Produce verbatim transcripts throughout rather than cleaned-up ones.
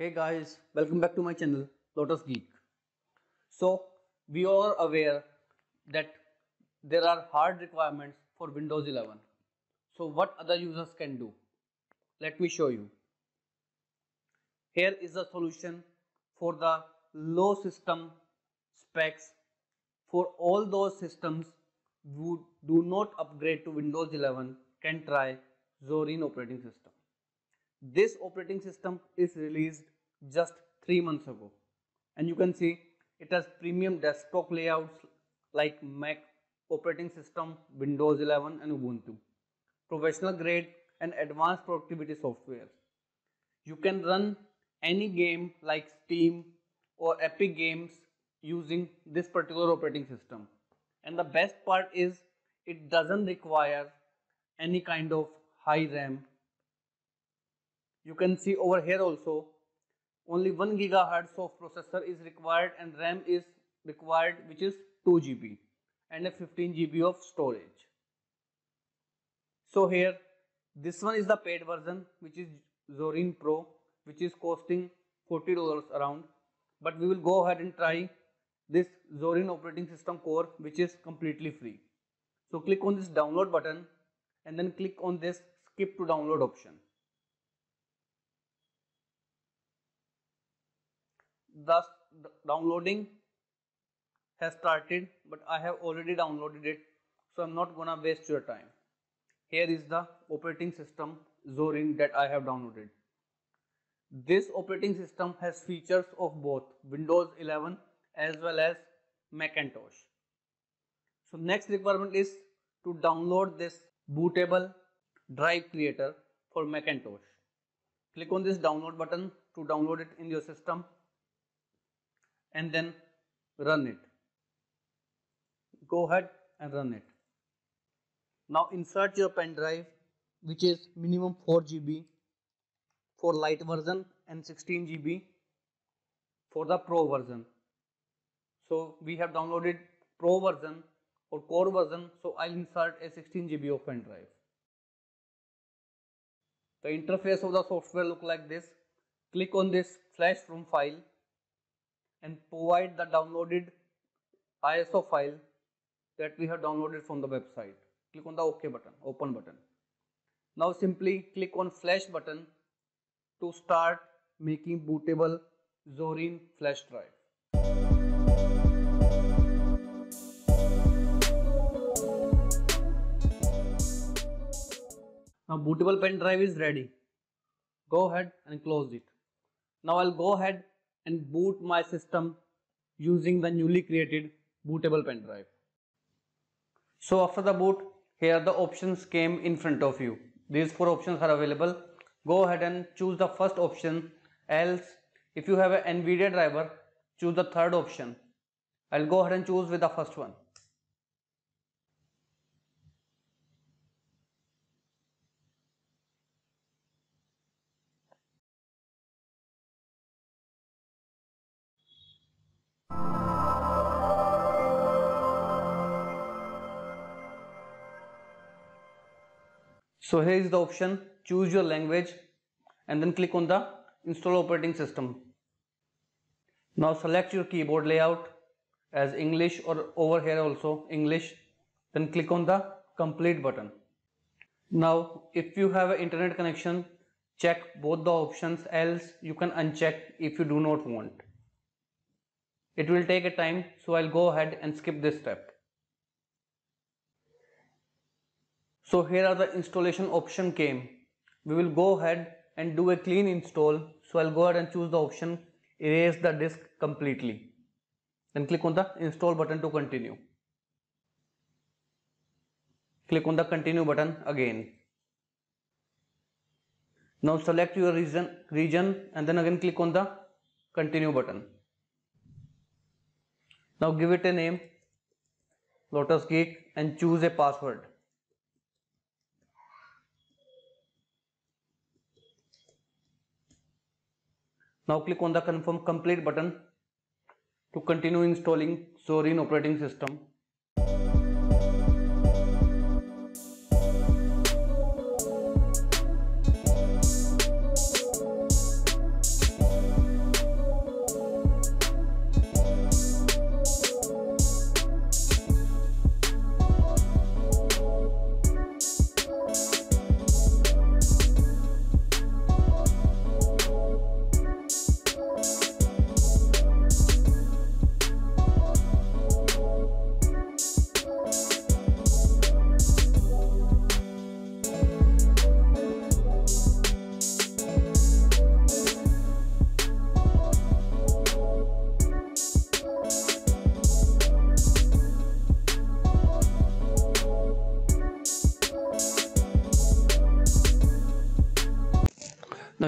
Hey guys, welcome back to my channel Lotus Geek. So we are aware that there are hard requirements for Windows eleven. So what other users can do? Let me show you. Here is a solution for the low system specs for all those systems who do not upgrade to Windows eleven can try Zorin operating system. This operating system is released just three months ago, and you can see it has premium desktop layouts like Mac operating system, Windows eleven and Ubuntu, professional grade and advanced productivity software. You can run any game like Steam or Epic Games using this particular operating system, and the best part is it doesn't require any kind of high RAM. You can see over here also only one gigahertz of processor is required and RAM is required, which is two G B and a fifteen G B of storage. So here this one is the paid version, which is Zorin Pro, which is costing forty dollars around, but we will go ahead and try this Zorin operating system core, which is completely free. So click on this download button and then click on this skip to download option. Thus, the downloading has started, but I have already downloaded it, so I'm not gonna waste your time. Here is the operating system Zorin that I have downloaded. This operating system has features of both Windows eleven as well as Macintosh. So next requirement is to download this bootable drive creator for Macintosh. Click on this download button to download it in your system and then run it. Go ahead and run it. Now insert your pen drive, which is minimum four G B for light version and sixteen G B for the pro version. So we have downloaded pro version or core version, so I'll insert a sixteen G B of pen drive. The interface of the software look like this. Click on this flash from file and provide the downloaded I S O file that we have downloaded from the website. Click on the OK button, open button. Now simply click on flash button to start making bootable Zorin flash drive. Now bootable pen drive is ready. Go ahead and close it. Now I'll go ahead and boot my system using the newly created bootable pen drive. So after the boot, here the options came in front of you. These four options are available. Go ahead and choose the first option. Else, if you have an NVIDIA driver, choose the third option. I'll go ahead and choose with the first one. So here is the option, choose your language and then click on the install operating system. Now select your keyboard layout as English or over here also English, then click on the complete button. Now if you have an internet connection, check both the options, else you can uncheck if you do not want. It will take a time, so I'll go ahead and skip this step. So here are the installation option came. We will go ahead and do a clean install. So I'll go ahead and choose the option erase the disk completely. Then click on the install button to continue. Click on the continue button again. Now select your region, region and then again click on the continue button. Now give it a name, Lotus Geek, and choose a password. Now click on the confirm complete button to continue installing Zorin operating system.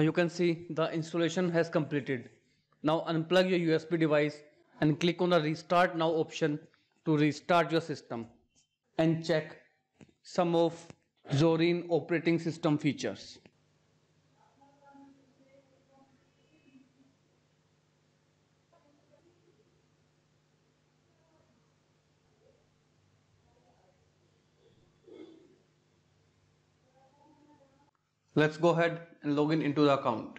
Now you can see the installation has completed. Now unplug your U S B device and click on the Restart Now option to restart your system and check some of Zorin operating system features. Let's go ahead and log in into the account.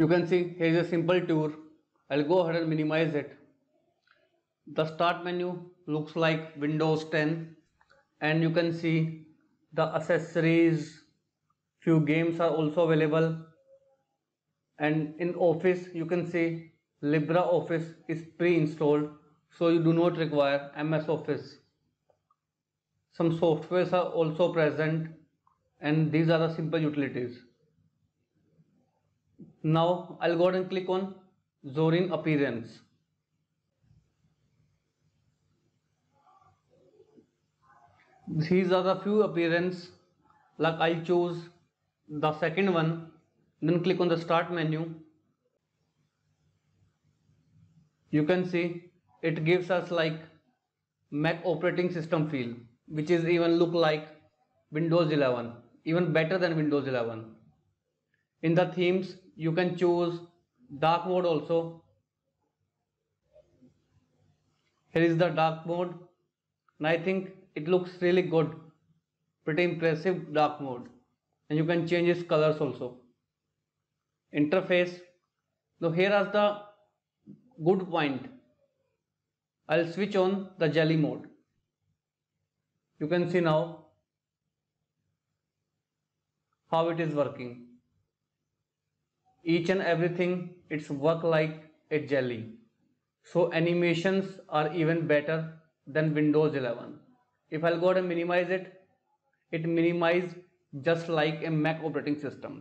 You can see here is a simple tour. I'll go ahead and minimize it. The start menu looks like Windows ten, and you can see the accessories, few games are also available, and in Office you can see LibreOffice is pre-installed, so you do not require M S Office. Some softwares are also present, and these are the simple utilities. Now I'll go ahead and click on Zorin Appearance. These are the few appearance. Like I'll choose the second one, then click on the start menu. You can see it gives us like Mac operating system feel, which is even look like Windows eleven, even better than Windows eleven. In the themes you can choose dark mode also. Here is the dark mode, and I think it looks really good, pretty impressive dark mode, and you can change its colors also. Interface. Now here is the good point. I'll switch on the jelly mode. You can see now how it is working. Each and everything, it's work like a jelly. So animations are even better than Windows eleven. If I'll go ahead and minimize it, it minimizes just like a Mac operating system.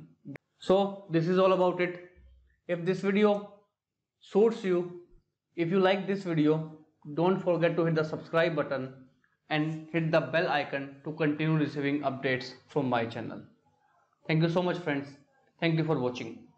So this is all about it. If this video suits you, if you like this video, don't forget to hit the subscribe button and hit the bell icon to continue receiving updates from my channel. Thank you so much friends. Thank you for watching.